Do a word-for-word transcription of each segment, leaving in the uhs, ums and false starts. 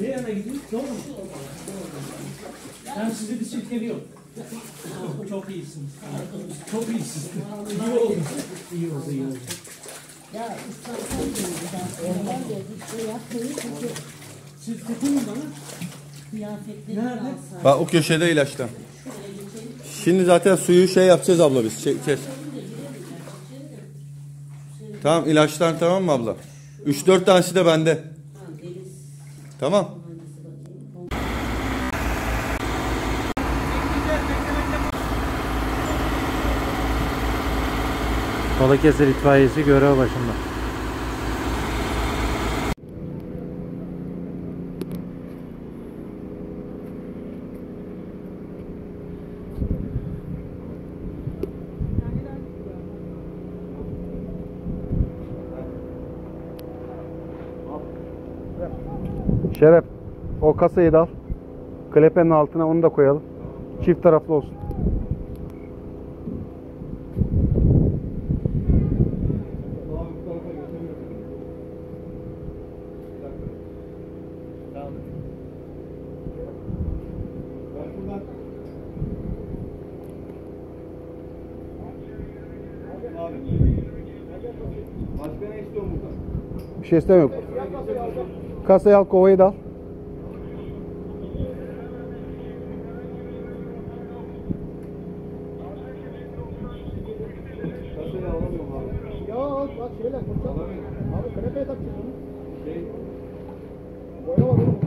Ne yana gidiyoruz? Ne oldu? Ben sizi bir silkeliyorum. Çok iyisiniz. Çok iyisiniz. İyi oldu. İyi oldu, iyi oldu. Ya ıslansan geliyor. Ben de bir şey yapmayı çünkü... Siz tutunun bana. Kıyafetleri nerede? Bak o köşede ilaçtan. Şimdi zaten suyu şey yapacağız abla biz. Çekeceğiz. Tamam ilaçtan tamam mı abla? üç dört tanesi de bende. Tamam. Balıkesir itfaiyesi görev başında. Şeref, o kasayı da al. Klepenin altına onu da koyalım. Çift taraflı olsun. Bir şey istemiyorum. Kasayı al, kovayı da al. Kasayı alamıyorum abi. Ya bak şöyle. Abi kanepeye takacağız onu. Şey. Boya var oğlum.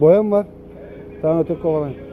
Boya mı var? Tamam ötür kovalayın.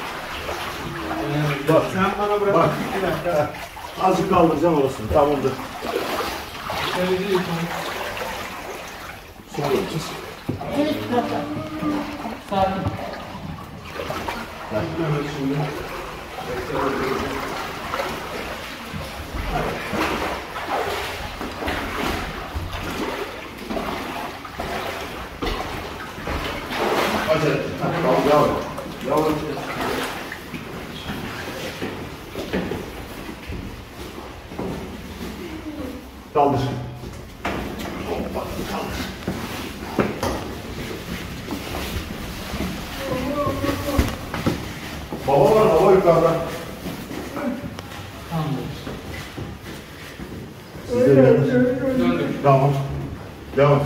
Bak, sen bana bırak. Bak, azıcık kaldıracağım olsun. Tamamdır. Sonra yapacağız. Sağ olun. Acele. Tamam, yavrum. Yavrum. Kaldır. Hoppa, kaldır. Baba var, baba yukarıda. Tamamdır. Siz de döndür. Tamam. Devam et.